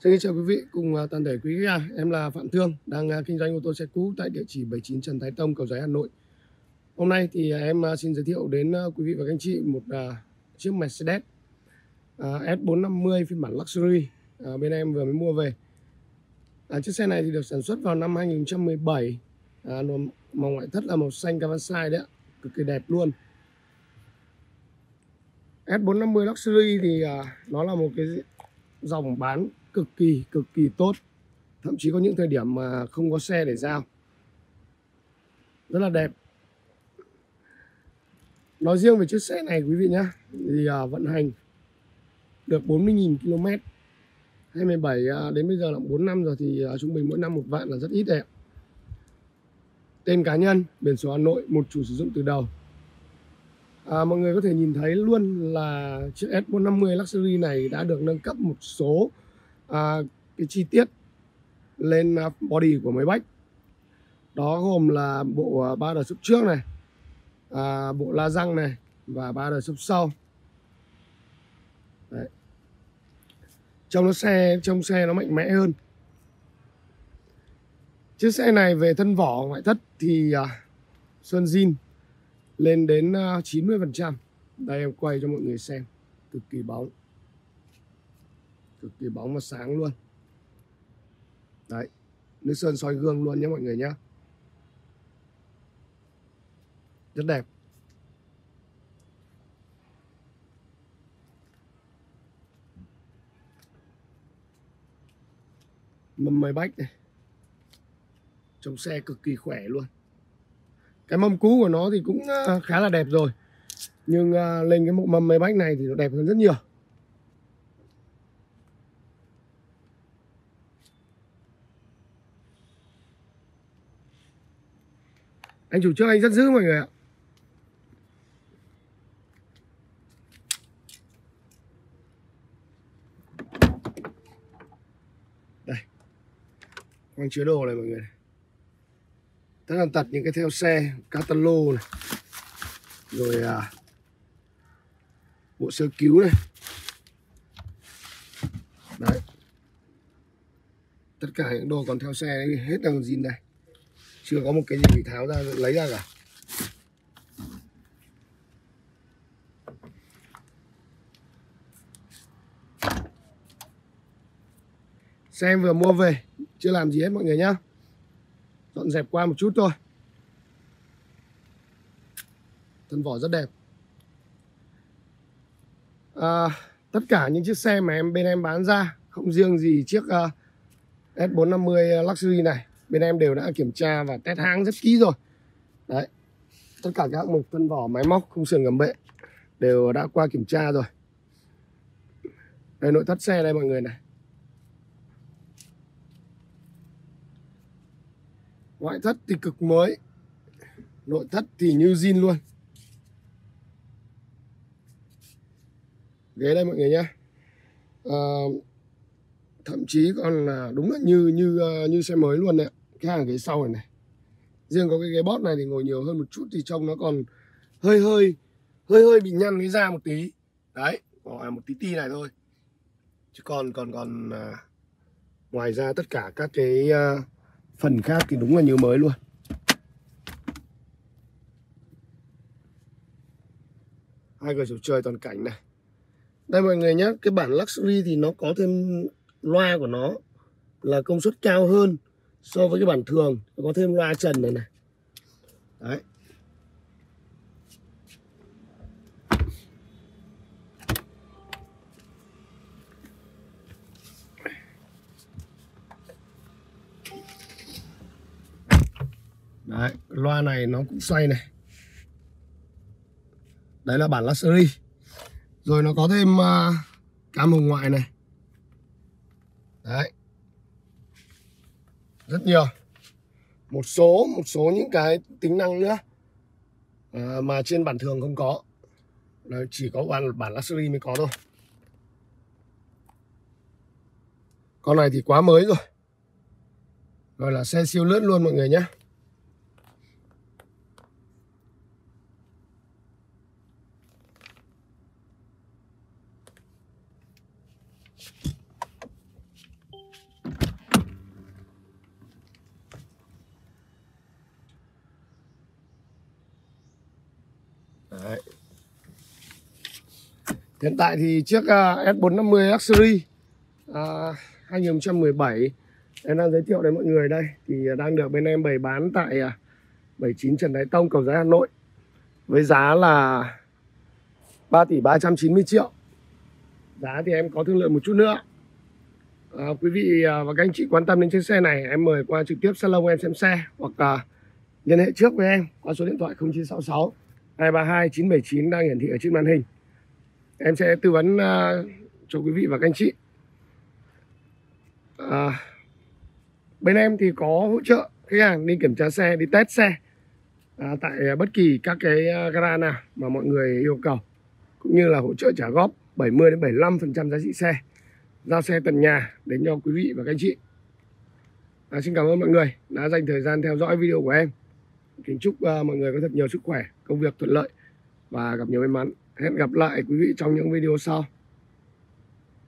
Xin chào quý vị cùng toàn thể quý khách hàng. Em là Phạm Thương, đang kinh doanh ô tô xe cũ tại địa chỉ 79 Trần Thái Tông, Cầu Giấy, Hà Nội. Hôm nay thì em xin giới thiệu đến quý vị và các anh chị một chiếc Mercedes S450 phiên bản Luxury bên em vừa mới mua về. Chiếc xe này thì được sản xuất vào năm 2017, màu ngoại thất là màu xanh Cavansai đấy ạ, cực kỳ đẹp luôn. S450 Luxury thì nó là một cái dòng bán cực kỳ tốt, thậm chí có những thời điểm mà không có xe để giao, rất là đẹp. Nói riêng về chiếc xe này quý vị nhé, thì vận hành được 40.000 km, 2017 đến bây giờ là 4 năm rồi, thì trung bình mỗi năm 1 vạn là rất ít đấy. Tên cá nhân, biển số Hà Nội, một chủ sử dụng từ đầu. Mọi người có thể nhìn thấy luôn là chiếc S450 Luxury này đã được nâng cấp một số cái chi tiết lên body của máy bách. Đó gồm là bộ 3 đời xốp trước này, bộ la răng này và 3 đời xốp sau. Đấy. Trong xe nó mạnh mẽ hơn. Chiếc xe này về thân vỏ ngoại thất thì sơn zin lên đến 90%. Đây em quay cho mọi người xem, cực kỳ bóng, cực kỳ bóng và sáng luôn. Đấy, nước sơn soi gương luôn nhé mọi người nhé, rất đẹp. Mâm máy bách này, trong xe cực kỳ khỏe luôn. Cái mâm cũ của nó thì cũng khá là đẹp rồi, nhưng lên cái mâm máy bách này thì nó đẹp hơn rất nhiều. Anh chủ trước anh rất dữ mọi người ạ. Đây, khoang chứa đồ này mọi người, tất tần tật những cái theo xe, catalog này, rồi bộ sơ cứu này. Đấy, tất cả những đồ còn theo xe này, hết đang zin đây, chưa có một cái gì bị tháo ra lấy ra cả. Xe em vừa mua về, chưa làm gì hết mọi người nhá, dọn dẹp qua một chút thôi. Thân vỏ rất đẹp. Tất cả những chiếc xe mà bên em bán ra, không riêng gì chiếc S450 Luxury này, bên em đều đã kiểm tra và test hãng rất kỹ rồi. Đấy, tất cả các mục thân vỏ, máy móc, khung sườn, gầm bệ đều đã qua kiểm tra rồi. Đây, nội thất xe đây mọi người này. Ngoại thất thì cực mới, nội thất thì như zin luôn. Ghế đây mọi người nhé, thậm chí còn là đúng là như xe mới luôn đấy. Cái hàng ghế sau này này, riêng có cái ghế bót này thì ngồi nhiều hơn một chút thì trông nó còn hơi hơi bị nhăn cái da một tí. Đấy, gọi là một tí này thôi, chứ còn ngoài ra tất cả các cái phần khác thì đúng là như mới luôn. Hai cửa sổ trời toàn cảnh này. Đây mọi người nhé, cái bản Luxury thì nó có thêm loa của nó là công suất cao hơn so với cái bản thường, có thêm loa trần này này. Đấy. Đấy, loa này nó cũng xoay này. Đấy là bản Luxury. Rồi nó có thêm cam hồng ngoại này. Đấy, rất nhiều. Một số những cái tính năng nữa mà trên bản thường không có, nó chỉ có bản Luxury mới có thôi. Con này thì quá mới rồi, gọi là xe siêu lướt luôn mọi người nhé. Hiện tại thì chiếc S450 Luxury 2017 em đang giới thiệu đến mọi người đây thì đang được bên em bày bán tại 79 Trần Thái Tông, Cầu Giấy, Hà Nội với giá là 3 tỷ 390 triệu. Giá thì em có thương lượng một chút nữa. Quý vị và các anh chị quan tâm đến chiếc xe này, em mời qua trực tiếp salon em xem xe hoặc liên hệ trước với em qua số điện thoại 0966 232 979 đang hiển thị ở trên màn hình. Em sẽ tư vấn cho quý vị và các anh chị. Bên em thì có hỗ trợ khách hàng đi kiểm tra xe, đi test xe tại bất kỳ các cái gara nào mà mọi người yêu cầu, cũng như là hỗ trợ trả góp 70 đến 75% giá trị xe, giao xe tận nhà đến cho quý vị và các anh chị. Xin cảm ơn mọi người đã dành thời gian theo dõi video của em. Kính chúc mọi người có thật nhiều sức khỏe, công việc thuận lợi và gặp nhiều may mắn. Hẹn gặp lại quý vị trong những video sau.